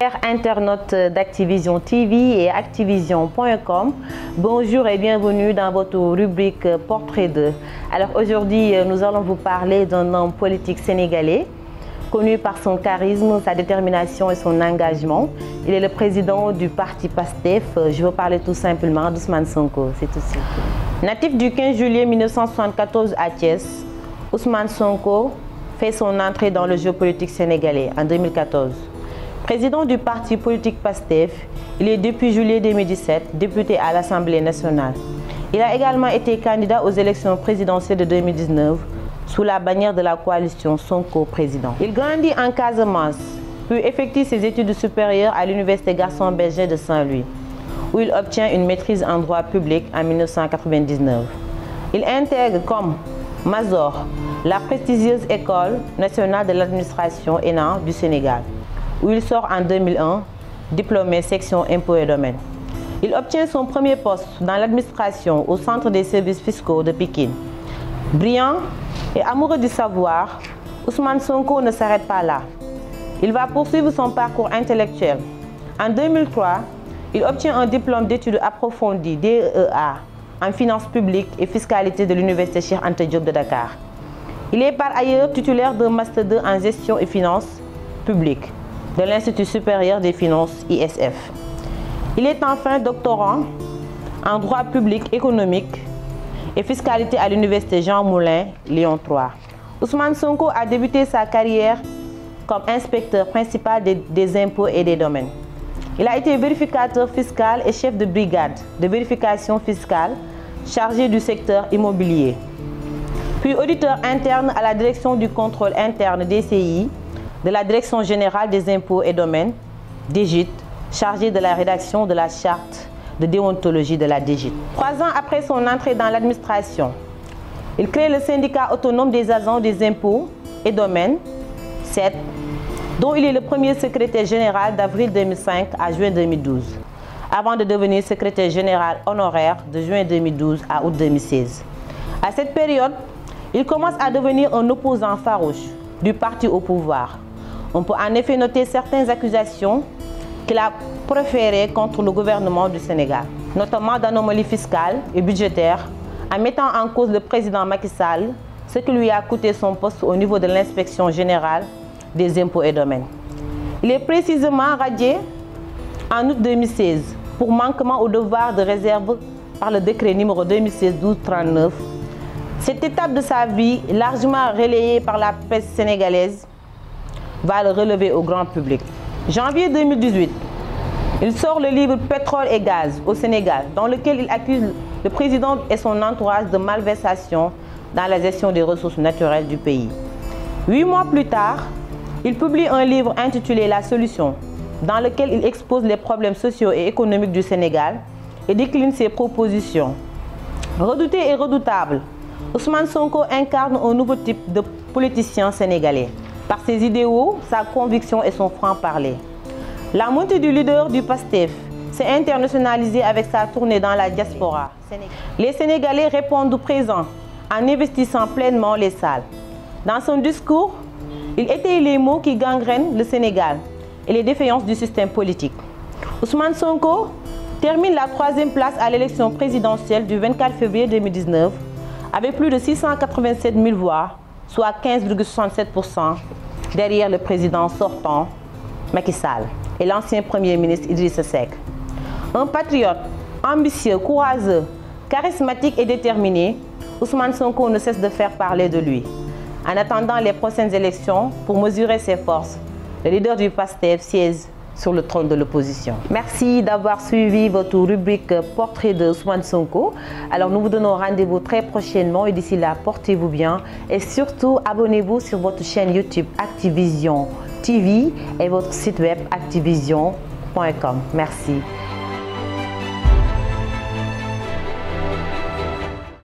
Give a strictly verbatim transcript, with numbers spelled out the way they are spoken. Chers internautes d'Actuvision T V et Actuvision point com, bonjour et bienvenue dans votre rubrique Portrait deux. Alors aujourd'hui, nous allons vous parler d'un homme politique sénégalais, connu par son charisme, sa détermination et son engagement. Il est le président du parti PASTEF. Je veux parler tout simplement d'Ousmane Sonko, c'est tout simple. Natif du quinze juillet mille neuf cent soixante-quatorze à Thiès, Ousmane Sonko fait son entrée dans le jeu politique sénégalais en deux mille quatorze. Président du parti politique PASTEF, il est depuis juillet deux mille dix-sept député à l'Assemblée nationale. Il a également été candidat aux élections présidentielles de deux mille dix-neuf sous la bannière de la coalition Sonko président. Il grandit en Casamance, puis effectue ses études supérieures à l'université Gaston Berger de Saint-Louis, où il obtient une maîtrise en droit public en mille neuf cent quatre-vingt-dix-neuf. Il intègre comme Mazor la prestigieuse École nationale de l'administration E N A du Sénégal, où il sort en deux mille un, diplômé section impôts et domaines. Il obtient son premier poste dans l'administration au centre des services fiscaux de Pékin. Brillant et amoureux du savoir, Ousmane Sonko ne s'arrête pas là. Il va poursuivre son parcours intellectuel. En deux mille trois, il obtient un diplôme d'études approfondies D E A en finances publiques et fiscalité de l'université Cheikh Anta Diop de Dakar. Il est par ailleurs titulaire d'un master deux en gestion et finances publiques de l'Institut supérieur des finances I S F. Il est enfin doctorant en droit public économique et fiscalité à l'université Jean Moulin, Lyon trois. Ousmane Sonko a débuté sa carrière comme inspecteur principal des, des impôts et des domaines. Il a été vérificateur fiscal et chef de brigade de vérification fiscale chargé du secteur immobilier, puis auditeur interne à la direction du contrôle interne D C I de la Direction générale des impôts et domaines, D G I D, chargée de la rédaction de la charte de déontologie de la D G I D. Trois ans après son entrée dans l'administration, il crée le syndicat autonome des agents des impôts et domaines, S A I D, dont il est le premier secrétaire général d'avril deux mille cinq à juin deux mille douze, avant de devenir secrétaire général honoraire de juin deux mille douze à août deux mille seize. À cette période, il commence à devenir un opposant farouche du parti au pouvoir. On peut en effet noter certaines accusations qu'il a proférées contre le gouvernement du Sénégal, notamment d'anomalies fiscales et budgétaires, en mettant en cause le président Macky Sall, ce qui lui a coûté son poste au niveau de l'inspection générale des impôts et domaines. Il est précisément radié en août deux mille seize pour manquement au devoir de réserve par le décret numéro deux mille seize douze trente-neuf. Cette étape de sa vie, largement relayée par la presse sénégalaise, va le relever au grand public. janvier deux mille dix-huit, il sort le livre « Pétrole et gaz au Sénégal » dans lequel il accuse le président et son entourage de malversation dans la gestion des ressources naturelles du pays. Huit mois plus tard, il publie un livre intitulé « La solution » dans lequel il expose les problèmes sociaux et économiques du Sénégal et décline ses propositions. Redouté et redoutable, Ousmane Sonko incarne un nouveau type de politicien sénégalais par ses idéaux, sa conviction et son franc-parler. La montée du leader du PASTEF s'est internationalisée avec sa tournée dans la diaspora. Les Sénégalais répondent au présent en investissant pleinement les salles. Dans son discours, il étaye les mots qui gangrènent le Sénégal et les défaillances du système politique. Ousmane Sonko termine la troisième place à l'élection présidentielle du vingt-quatre février deux mille dix-neuf avec plus de six cent quatre-vingt-sept mille voix, soit quinze virgule soixante-sept pour cent derrière le président sortant, Macky Sall, et l'ancien Premier ministre Idriss Seck. Un patriote ambitieux, courageux, charismatique et déterminé, Ousmane Sonko ne cesse de faire parler de lui. En attendant les prochaines élections, pour mesurer ses forces, le leader du PASTEF siège sur le trône de l'opposition. Merci d'avoir suivi votre rubrique Portrait de Ousmane Sonko. Alors nous vous donnons rendez-vous très prochainement et d'ici là, portez-vous bien et surtout abonnez-vous sur votre chaîne YouTube Actuvision T V et votre site web actuvision point com. Merci.